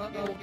有。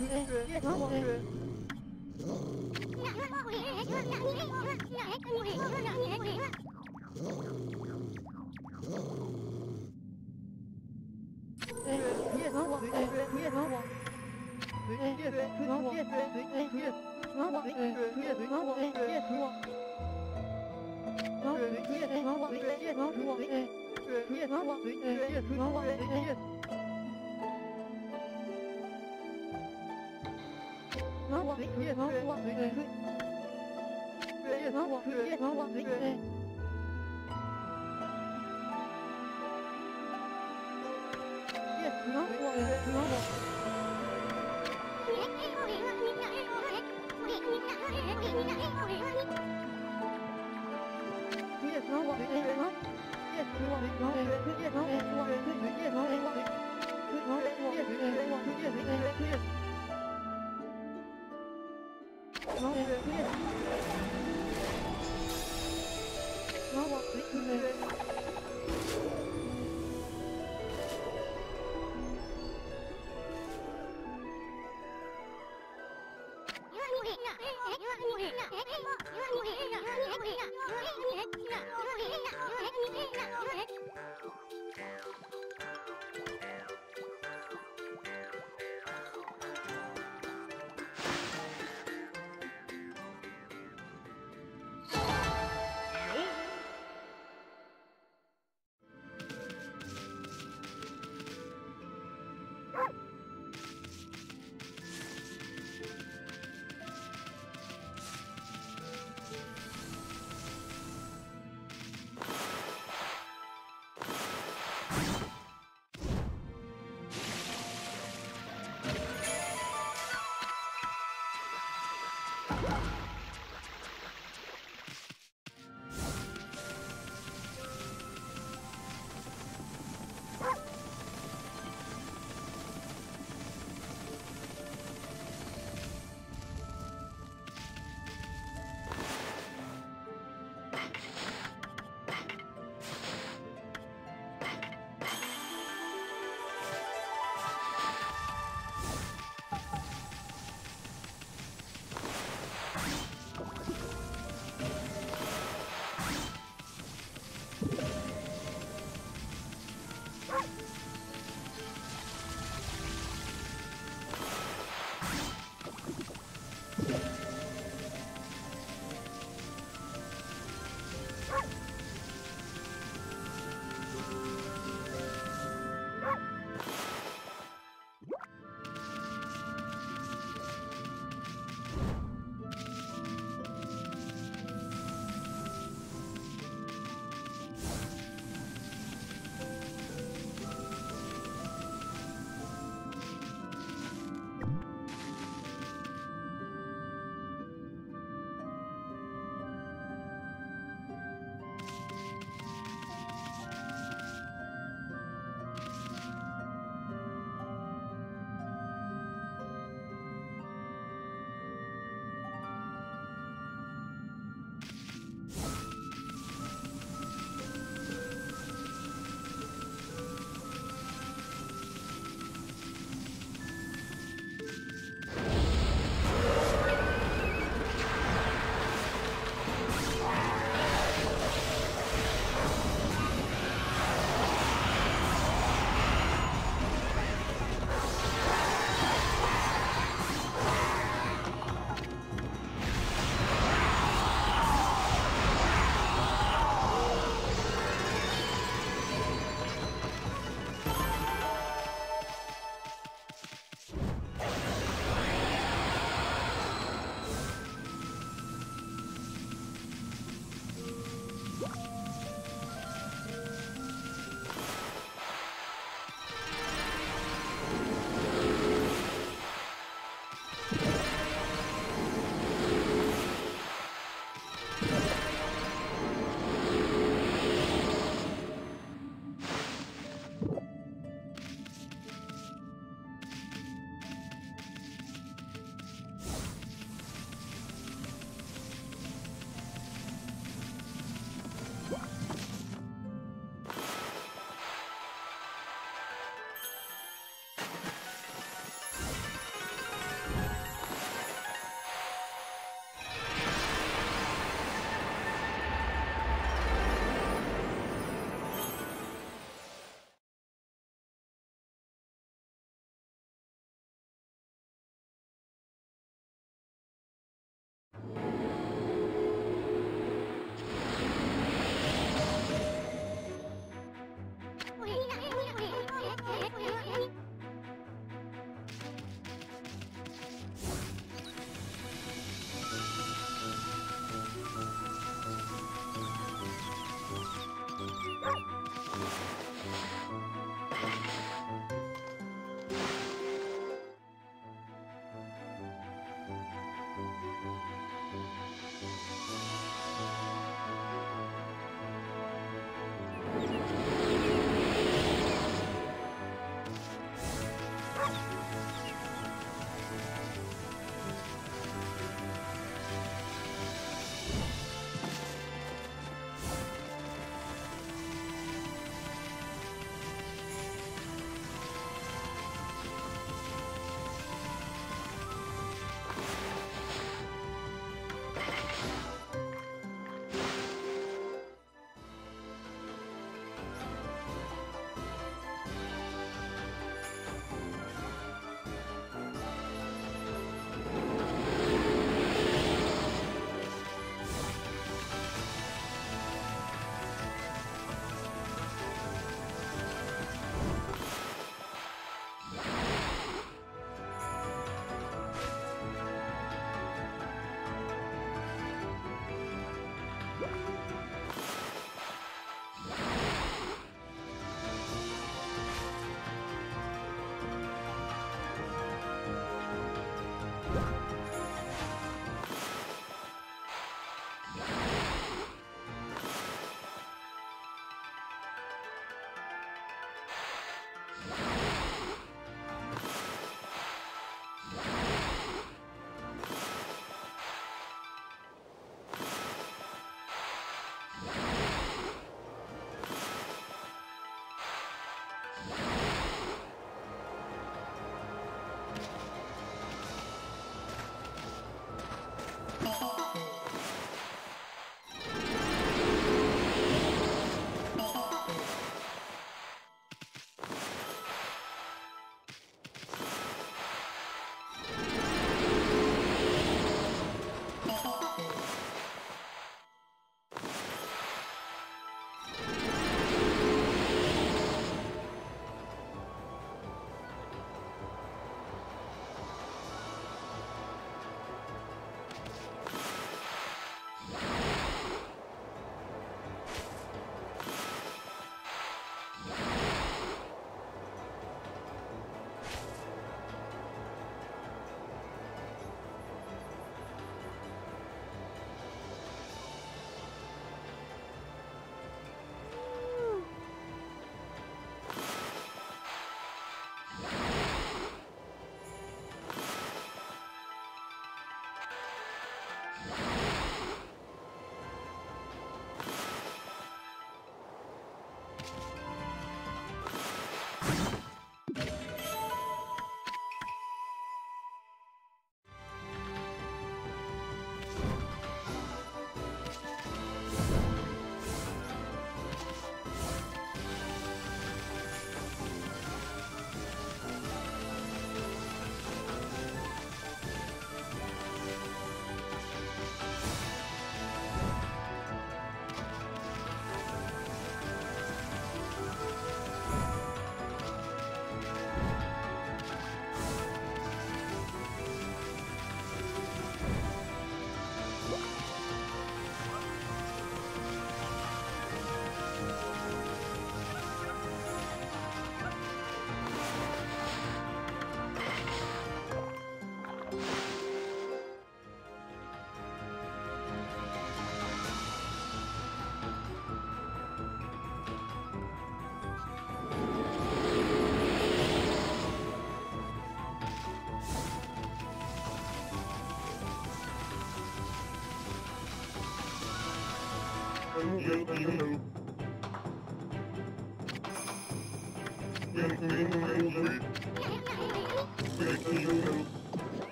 我 我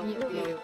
love you.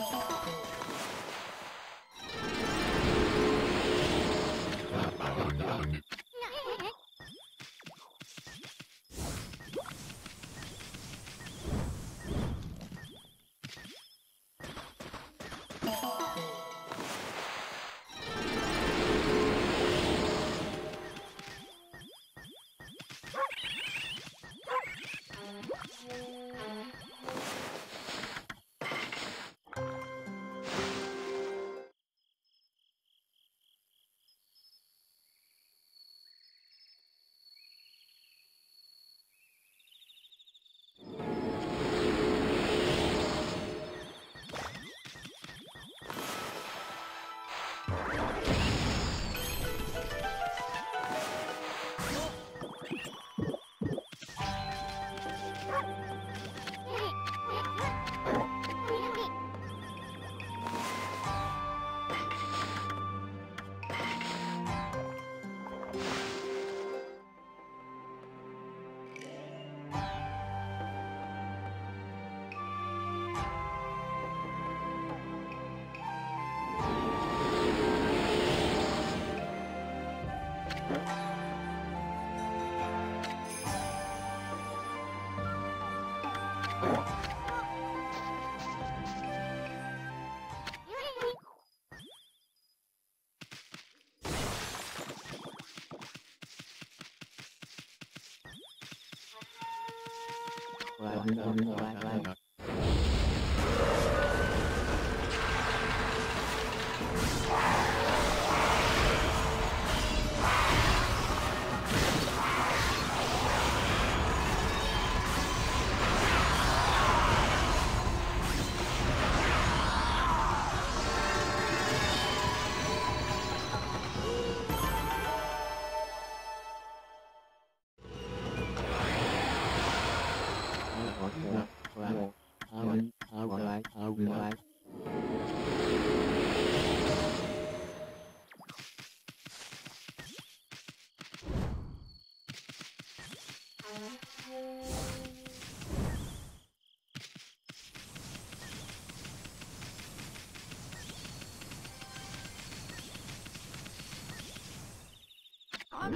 来。